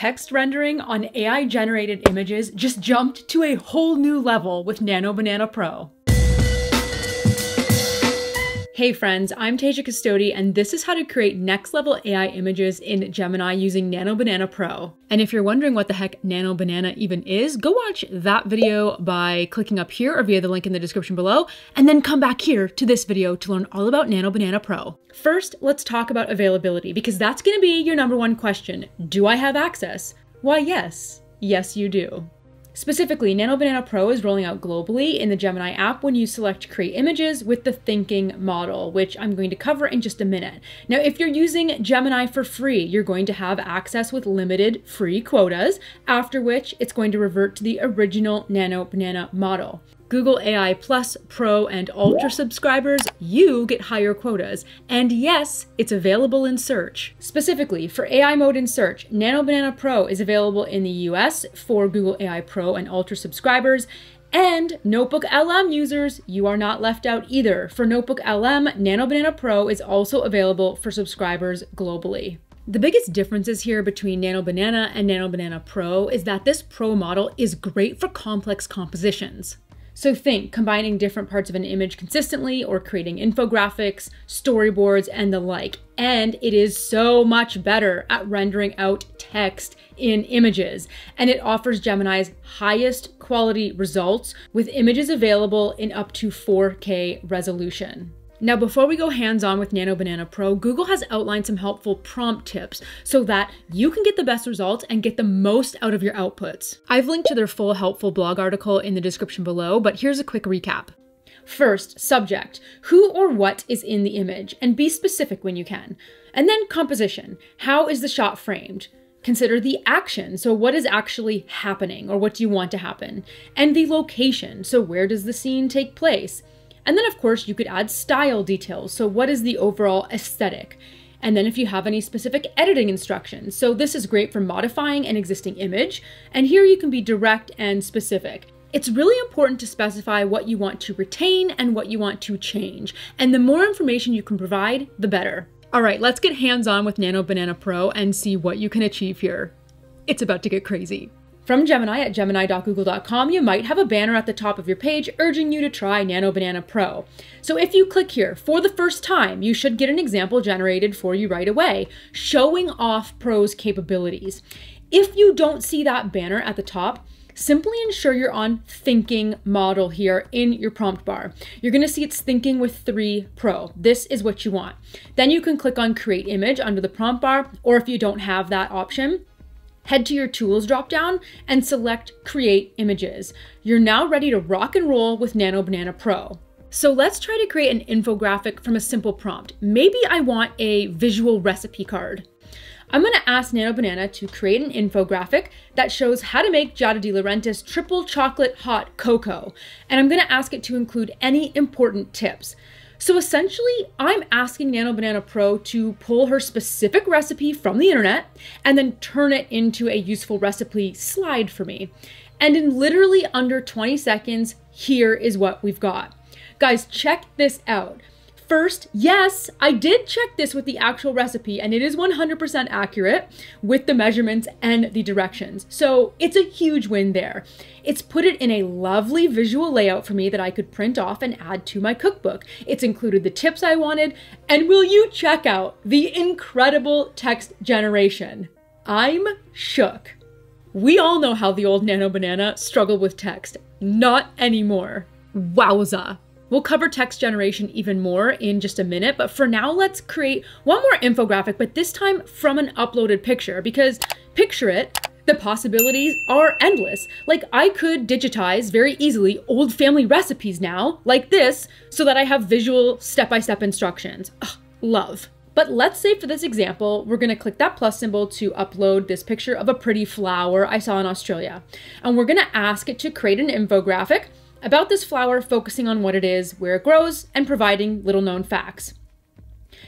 text rendering on AI-generated images just jumped to a whole new level with Nano Banana Pro. Hey friends, I'm Tasia Custode, and this is how to create next-level AI images in Gemini using Nano Banana Pro. And if you're wondering what the heck Nano Banana even is, go watch that video by clicking up here or via the link in the description below, and then come back here to this video to learn all about Nano Banana Pro. First, let's talk about availability, because that's going to be your number one question. Do I have access? Why, yes. Yes, you do. Specifically, Nano Banana Pro is rolling out globally in the Gemini app when you select Create Images with the Thinking model, which I'm going to cover in just a minute. Now, if you're using Gemini for free, you're going to have access with limited free quotas, after which it's going to revert to the original Nano Banana model. Google AI Plus, Pro, and Ultra subscribers, you get higher quotas. And yes, it's available in search. Specifically, for AI mode in search, Nano Banana Pro is available in the US for Google AI Pro and Ultra subscribers, and Notebook LM users, you are not left out either. For Notebook LM, Nano Banana Pro is also available for subscribers globally. The biggest differences here between Nano Banana and Nano Banana Pro is that this Pro model is great for complex compositions. So think combining different parts of an image consistently or creating infographics, storyboards, and the like. And it is so much better at rendering out text in images. And it offers Gemini's highest quality results with images available in up to 4K resolution. Now, before we go hands-on with Nano Banana Pro, Google has outlined some helpful prompt tips so that you can get the best results and get the most out of your outputs. I've linked to their full helpful blog article in the description below, but here's a quick recap. First, subject, who or what is in the image, and be specific when you can. And then composition, how is the shot framed? Consider the action, so what is actually happening or what do you want to happen? And the location, so where does the scene take place? And then, of course, you could add style details. So what is the overall aesthetic? And then if you have any specific editing instructions. So this is great for modifying an existing image. And here you can be direct and specific. It's really important to specify what you want to retain and what you want to change. And the more information you can provide, the better. All right, let's get hands-on with Nano Banana Pro and see what you can achieve here. It's about to get crazy. From Gemini at gemini.google.com, you might have a banner at the top of your page urging you to try Nano Banana Pro. So if you click here for the first time, you should get an example generated for you right away, showing off Pro's capabilities. If you don't see that banner at the top, simply ensure you're on Thinking model here in your prompt bar. You're gonna see it's Thinking with 3 Pro. This is what you want. Then you can click on Create Image under the prompt bar, or if you don't have that option, head to your Tools dropdown and select Create Images. You're now ready to rock and roll with Nano Banana Pro. So let's try to create an infographic from a simple prompt. Maybe I want a visual recipe card. I'm gonna ask Nano Banana to create an infographic that shows how to make Giada De triple chocolate hot cocoa. And I'm gonna ask it to include any important tips. So essentially, I'm asking Nano Banana Pro to pull her specific recipe from the internet and then turn it into a useful recipe slide for me. And in literally under 20 seconds, here is what we've got. Guys, check this out. First, yes, I did check this with the actual recipe and it is 100% accurate with the measurements and the directions. So it's a huge win there. It's put it in a lovely visual layout for me that I could print off and add to my cookbook. It's included the tips I wanted. And will you check out the incredible text generation? I'm shook. We all know how the old Nano Banana struggled with text. Not anymore. Wowza. We'll cover text generation even more in just a minute, but for now, let's create one more infographic, but this time from an uploaded picture, because picture it, the possibilities are endless. Like I could digitize very easily old family recipes now, like this, so that I have visual step-by-step instructions. Ugh, love. But let's say for this example, we're gonna click that plus symbol to upload this picture of a pretty flower I saw in Australia. And we're gonna ask it to create an infographic about this flower, focusing on what it is, where it grows, and providing little known facts.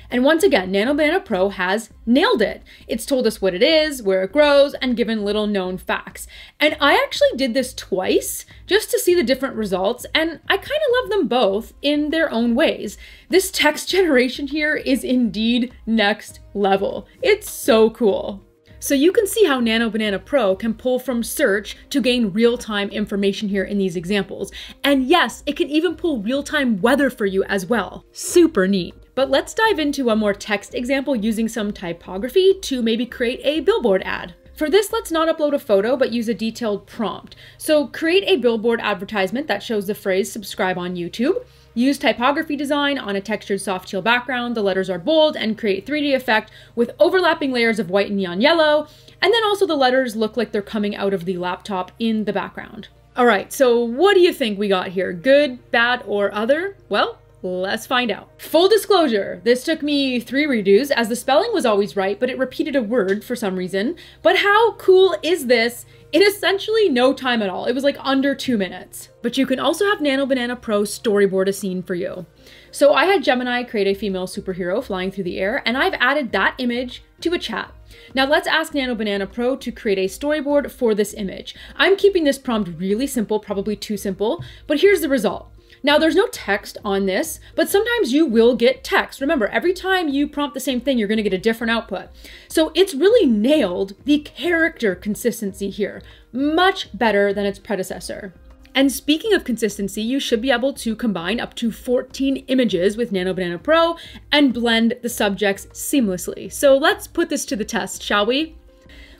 And once again, Nano Banana Pro has nailed it. It's told us what it is, where it grows, and given little known facts. And I actually did this twice just to see the different results, and I kind of love them both in their own ways. This text generation here is indeed next level. It's so cool. So you can see how Nano Banana Pro can pull from search to gain real-time information here in these examples. And yes, it can even pull real-time weather for you as well. Super neat. But let's dive into a more text example using some typography to maybe create a billboard ad. For this, let's not upload a photo, but use a detailed prompt. So create a billboard advertisement that shows the phrase "subscribe on YouTube." Use typography design on a textured soft teal background, the letters are bold, and create 3D effect with overlapping layers of white and neon yellow. And then also the letters look like they're coming out of the laptop in the background. All right, so what do you think we got here? Good, bad, or other? Well, let's find out. Full disclosure, this took me 3 redos as the spelling was always right, but it repeated a word for some reason. But how cool is this? In essentially no time at all. It was like under 2 minutes. But you can also have Nano Banana Pro storyboard a scene for you. So I had Gemini create a female superhero flying through the air, and I've added that image to a chat. Now let's ask Nano Banana Pro to create a storyboard for this image. I'm keeping this prompt really simple, probably too simple, but here's the result. Now there's no text on this, but sometimes you will get text. Remember, every time you prompt the same thing, you're gonna get a different output. So it's really nailed the character consistency here, much better than its predecessor. And speaking of consistency, you should be able to combine up to 14 images with Nano Banana Pro and blend the subjects seamlessly. So let's put this to the test, shall we?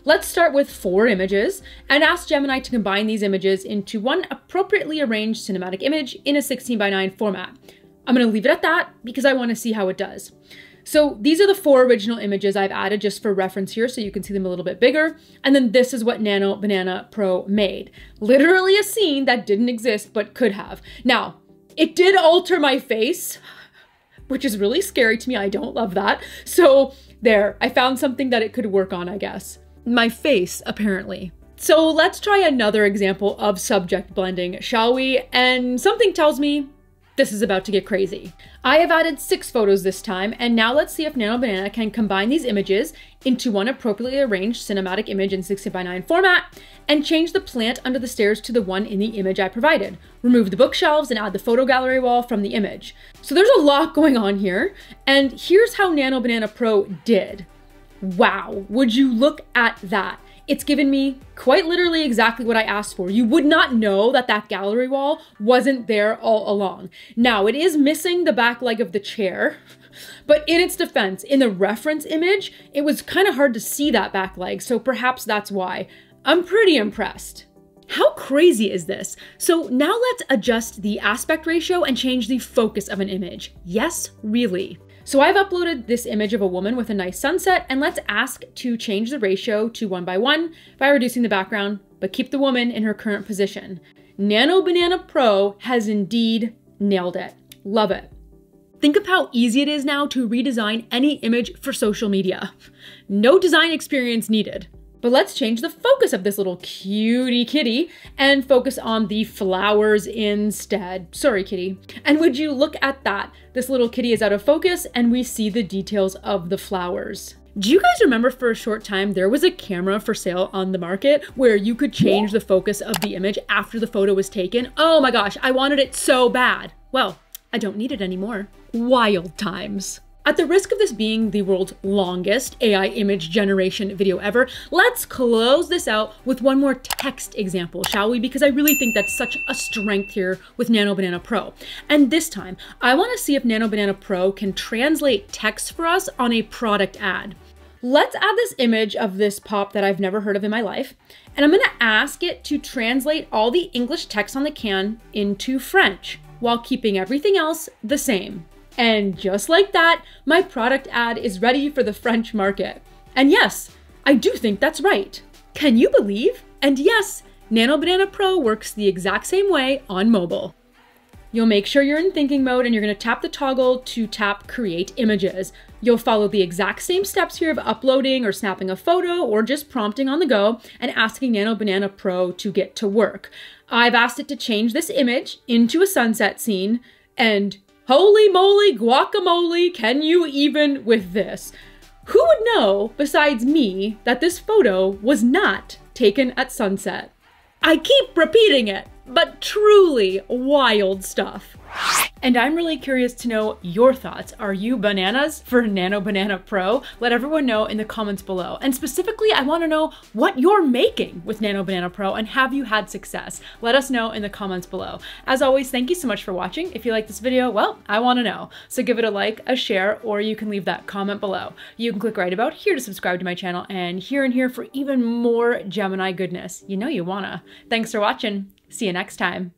Let's start with 4 images and ask Gemini to combine these images into one appropriately arranged cinematic image in a 16:9 format. I'm going to leave it at that because I want to see how it does. So these are the 4 original images I've added just for reference here so you can see them a little bit bigger. And then this is what Nano Banana Pro made. Literally a scene that didn't exist but could have. Now, it did alter my face, which is really scary to me. I don't love that. So there, I found something that it could work on, I guess. My face, apparently. So let's try another example of subject blending, shall we? And something tells me this is about to get crazy. I have added 6 photos this time, and now let's see if Nano Banana can combine these images into one appropriately arranged cinematic image in 16:9 format and change the plant under the stairs to the one in the image I provided. Remove the bookshelves and add the photo gallery wall from the image. So there's a lot going on here, and here's how Nano Banana Pro did. Wow, would you look at that? It's given me quite literally exactly what I asked for. You would not know that that gallery wall wasn't there all along. Now, it is missing the back leg of the chair, but in its defense, in the reference image, it was kind of hard to see that back leg, so perhaps that's why. I'm pretty impressed. How crazy is this? So now let's adjust the aspect ratio and change the focus of an image. Yes, really. So I've uploaded this image of a woman with a nice sunset, and let's ask to change the ratio to 1:1 by reducing the background, but keep the woman in her current position. Nano Banana Pro has indeed nailed it. Love it. Think of how easy it is now to redesign any image for social media. No design experience needed. But let's change the focus of this little cutie kitty and focus on the flowers instead. Sorry, kitty. And would you look at that? This little kitty is out of focus and we see the details of the flowers. Do you guys remember for a short time, there was a camera for sale on the market where you could change the focus of the image after the photo was taken? Oh my gosh, I wanted it so bad. Well, I don't need it anymore. Wild times. At the risk of this being the world's longest AI image generation video ever, let's close this out with one more text example, shall we? Because I really think that's such a strength here with Nano Banana Pro. And this time, I want to see if Nano Banana Pro can translate text for us on a product ad. Let's add this image of this pop that I've never heard of in my life, and I'm going to ask it to translate all the English text on the can into French while keeping everything else the same. And just like that, my product ad is ready for the French market. And yes, I do think that's right. Can you believe? And yes, Nano Banana Pro works the exact same way on mobile. You'll make sure you're in thinking mode and you're going to tap the toggle to tap create images. You'll follow the exact same steps here of uploading or snapping a photo or just prompting on the go and asking Nano Banana Pro to get to work. I've asked it to change this image into a sunset scene, and holy moly, guacamole, can you even with this? Who would know, besides me, that this photo was not taken at sunset? I keep repeating it, but truly wild stuff. And I'm really curious to know your thoughts. Are you bananas for Nano Banana Pro? Let everyone know in the comments below. And specifically, I want to know what you're making with Nano Banana Pro and have you had success? Let us know in the comments below. As always, thank you so much for watching. If you like this video, well, I want to know. So give it a like, a share, or you can leave that comment below. You can click right about here to subscribe to my channel and here for even more Gemini goodness. You know you wanna. Thanks for watching. See you next time.